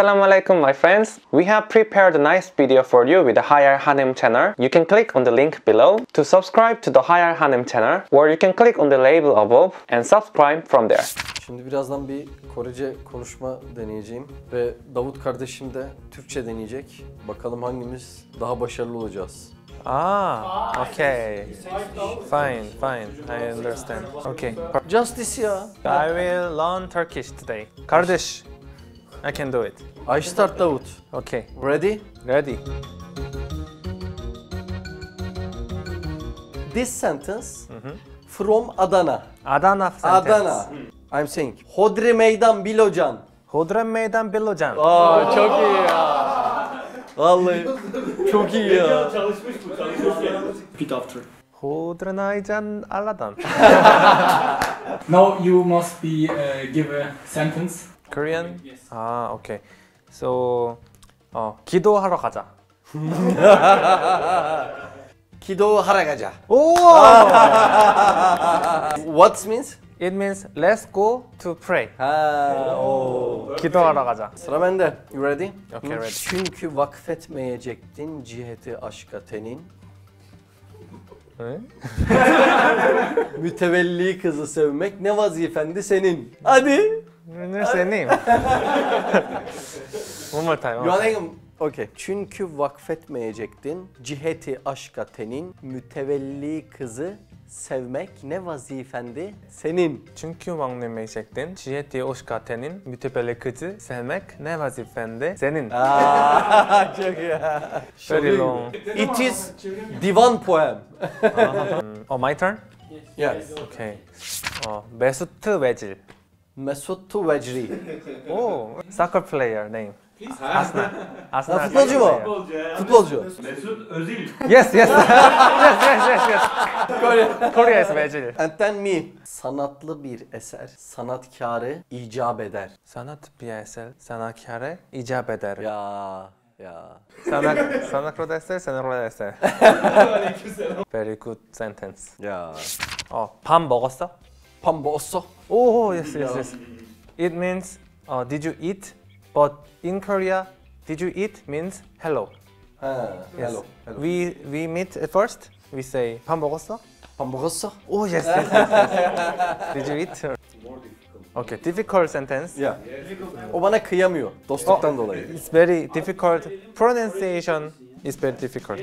Assalamu alaikum my friends. We have prepared a nice video for you with the Hayalhanem channel. You can click on the link below to subscribe to the Hayalhanem channel, or you can click on the label above and subscribe from there. Şimdi birazdan bir Korece konuşma deneyeceğim ve Davut kardeşim de Türkçe deneyecek. Bakalım hangimiz daha başarılı olacağız. Okay. Fine. I understand. Okay. Just this year. I will learn Turkish today. Kardeş, I can do it. I start, Davut. Okay. Ready? Ready. This sentence from Adana. Adana sentence. Adana. I'm saying Hodri Meydan Bilocan. Hodri Meydan Bilocan. Çok iyi ya. Vallahi çok iyi ya. Çalışmış bu, Repeat after. Hodranaycan Aladan. Now you must be give a sentence. Korean? Yes. Okay. So, 기도하러 가자. 기도하러 가자. What means? It means let's go to pray. Kitablara gaza. Sıra bende. You ready? Okay, ready. Çünkü vakfetmeyecektin ciheti aşka tenin. Mütevelli kızı sevmek ne vazifendi senin? Hadi. Ne senin? One more time. Okay. Çünkü vakfetmeyecektin ciheti aşka tenin. Mütevelli kızı sevmek ne vazifendi senin? Çünkü vakfetmeyecektin ciheti aşka tenin, mütevelli kızı sevmek ne vazifendi senin? Çok iyi. Very long. It is divan poem. My turn? Yes. Okay. Mesut Özil. Mesut Özil. Soccer player name. Aslan. Futbolcu mu? Futbolcu. Mesut Özil. Yes. Korea is Özil. And then me. Sanatlı bir eser, sanatkarı icap eder. Sanat bir eser, sanatkarı icap eder. Ya. Sanatlı eser, sanatlı eser. Very good sentence. Ya. Pan 먹었어? Pan 먹었어? Yes. It means, did you eat? But in Korea, did you eat means hello. Yes. Hello. We meet at first. We say 밥 먹었어? 밥 먹었어? Yes. Did you eat? More difficult. Okay, difficult sentence. Yeah. O bana kıyamıyor dostluktan dolayı. It's very difficult. Pronunciation is very difficult.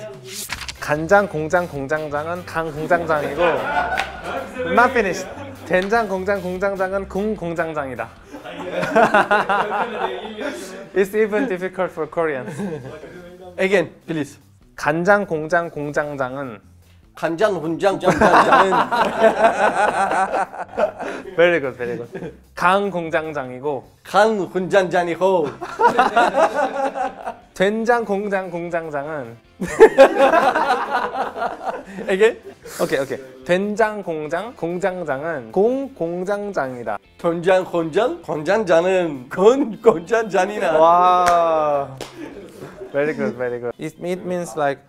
간장 공장 공장장은 강 공장장이고 not finished. 된장 공장 공장장은 궁 공장장이다. It's even difficult for Koreans. Again, please. 간장 공장 공장장은 간장 훈장 공장장은 very good. 강 공장장이고 강 훈장장이고 된장 공장 공장장은 Again? Okay. 된장 공장 공장장은 공 공장장이다. 된장 공장 공장장은 건 공장장이다. Wow. Very good. It means like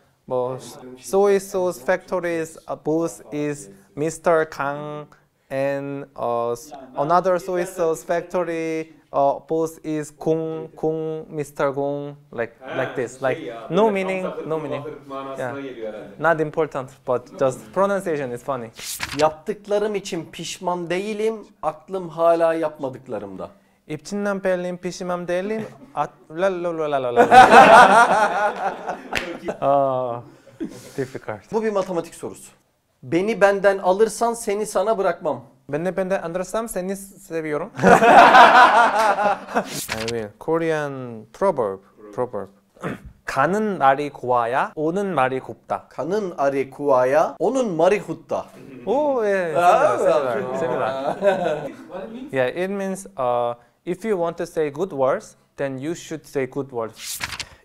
soy sauce factories. Both is Mr. Kang and another soy sauce factory. Both is Kung, Mr. Kung, like this, like no meaning. Not important, but just pronunciation is funny. Yaptıklarım için pişman değilim, aklım hala yapmadıklarımda. İpçinden perliyim, pişman değilim. Difficult. Bu bir matematik sorusu. Beni benden alırsan seni sana bırakmam. Ben de anlarsam seni seviyorum. Korean proverb. 가는 날이 고와야 오는 말이 곱다. 가는 날이 고와야 오는 말이 곱다. Similar. Yeah, it means if you want to say good words, then you should say good words.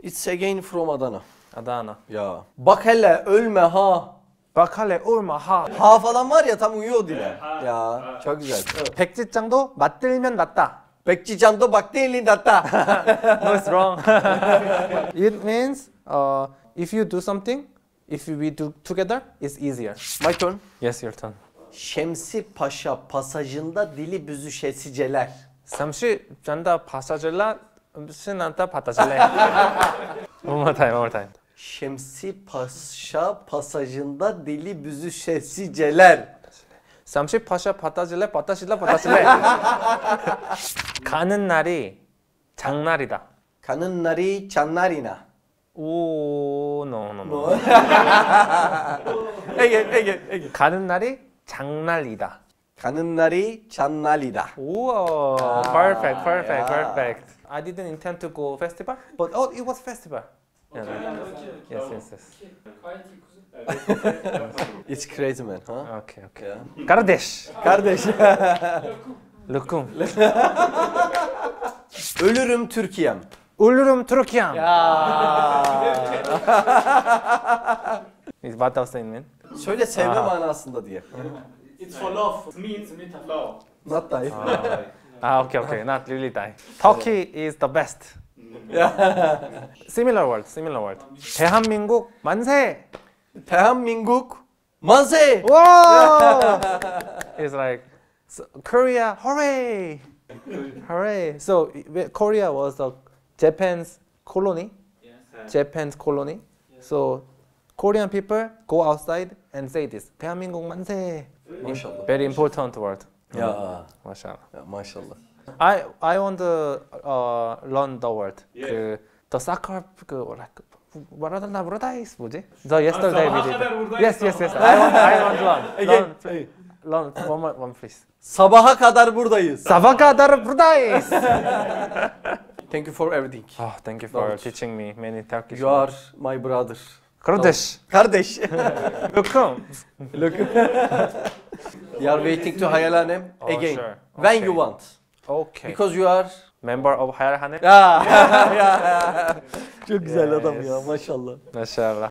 It's again from Adana. Adana. Yeah. Bak hele ölme ha. Bakale olma ha. Ha falan var ya tam uyuyor dile. Ya çok güzel. 백지장도 맞들면 낫다. 백지장도 맞들면 낫다. No, it's wrong. It means if you do something, if we do together, it's easier. My turn. Yes, your turn. Şemsi Paşa pasajında dili büzüşesiceler. Şemsi Paşa'da pasajlar Sınanta patasıyla. One more time. Şemsi Paşa pasajında deli büzü şemsiceler. Şemsi Paşa patasıyla. Kanın nari çanlarida. Kanın nari çanlarina. Oo, no. Ege. Kanın nari çanlarida. Kanın nari çanlarida. Wow, perfect. I didn't intend to go festival, but oh, it was festival. Yeah. Yes. It's crazy, man, huh? Okay. Yeah. Kardeş. Lokum. Ölürüm Türkiye'm. Yeah. What does that mean? Söyle sevme manasında diye. It's for love. It means love. Not die. Okay, not really die. Turkey is the best. Similar word. 대한민국 만세! 대한민국 만세! Wow! It's like, so, Korea, hooray! Hooray! So, Korea was Japan's colony. Yes. Japan's colony. Yes. So, Korean people go outside and say this. 대한민국 만세! Mashallah. Very important word. Yeah. Mashallah. I want to learn the word. Yeah. The soccer, like, so yesterday we did. Yes. I want to learn. Learn one please. Sabaha kadar buradayız. Thank you for everything. Oh, thank you for teaching me many Turkish. You are my brother. Kardeş. Lokum. You are waiting to Hayalhanem again. Sure. Okay. When you want. Okay. Because you are member of Hayalhanem. Çok güzel adam ya, maşallah.